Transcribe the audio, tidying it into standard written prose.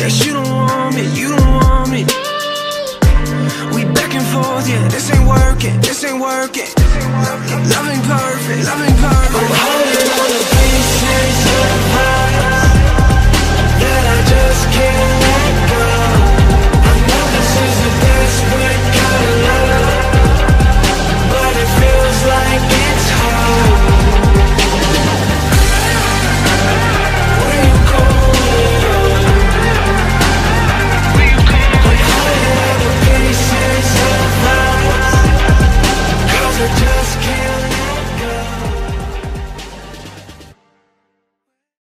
Guess you don't want me, you don't want me. We back and forth, yeah, this ain't working, this ain't working. Love ain't perfect, love ain't perfect.